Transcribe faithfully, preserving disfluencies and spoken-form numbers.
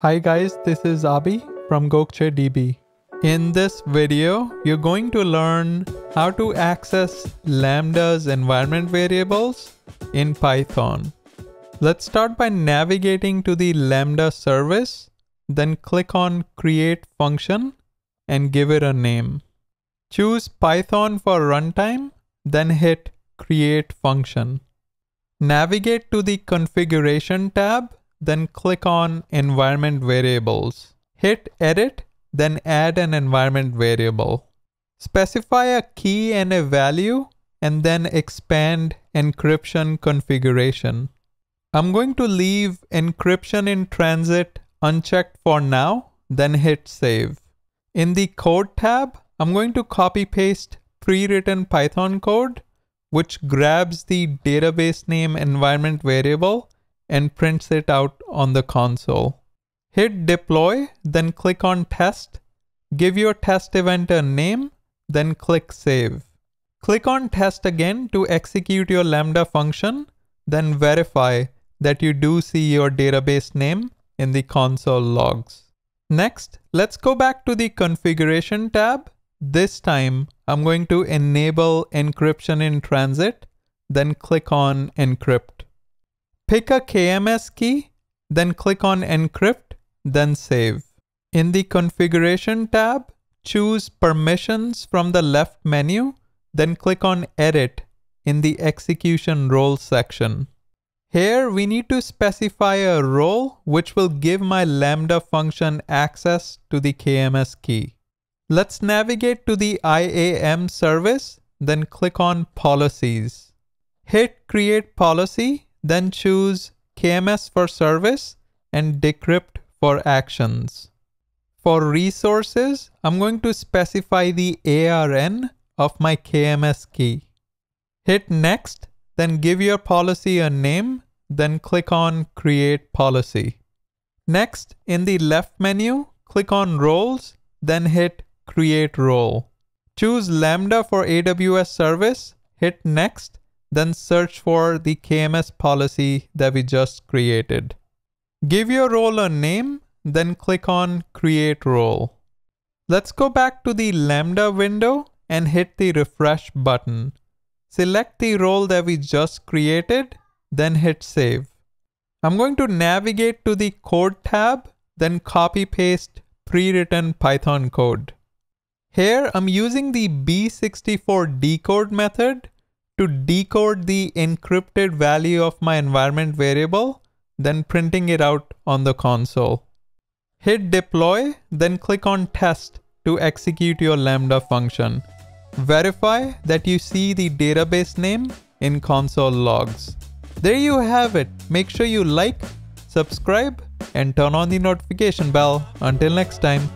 Hi guys, this is Abhi from Gokce D B. In this video, you're going to learn how to access Lambda's environment variables in Python. Let's start by navigating to the Lambda service, then click on Create Function and give it a name. Choose Python for runtime, then hit Create Function. Navigate to the Configuration tab, then click on Environment Variables. Hit Edit, then add an environment variable. Specify a key and a value, and then expand encryption configuration. I'm going to leave encryption in transit unchecked for now, then hit Save. In the Code tab, I'm going to copy paste pre-written Python code, which grabs the database name environment variable and prints it out on the console. Hit deploy, then click on test. Give your test event a name, then click save. Click on test again to execute your Lambda function, then verify that you do see your database name in the console logs. Next, let's go back to the configuration tab. This time, I'm going to enable encryption in transit, then click on encrypt. Pick a K M S key, then click on Encrypt, then Save. In the Configuration tab, choose Permissions from the left menu, then click on Edit in the Execution Role section. Here we need to specify a role which will give my Lambda function access to the K M S key. Let's navigate to the I A M service, then click on Policies. Hit Create Policy, then choose K M S for service and decrypt for actions. For resources, I'm going to specify the A R N of my K M S key. Hit next, then give your policy a name, then click on create policy. Next, in the left menu, click on roles, then hit create role. Choose Lambda for A W S service, hit next, then search for the K M S policy that we just created. Give your role a name, then click on Create Role. Let's go back to the Lambda window and hit the refresh button. Select the role that we just created, then hit Save. I'm going to navigate to the Code tab, then copy paste pre-written Python code. Here I'm using the B sixty-four decode method to decode the encrypted value of my environment variable, then printing it out on the console. Hit deploy, then click on test to execute your Lambda function. Verify that you see the database name in console logs. There you have it. Make sure you like, subscribe, and turn on the notification bell. Until next time.